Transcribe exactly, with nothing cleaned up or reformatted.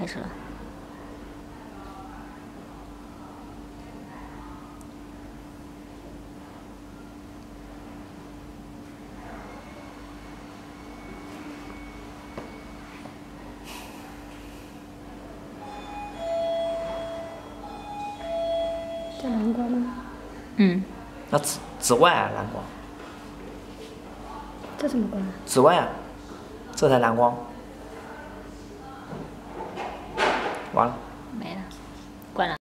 开始了。这蓝光吗？嗯。那紫紫外啊，蓝光。这怎么关啊？紫外啊，这才蓝光。 完了，没了，关了。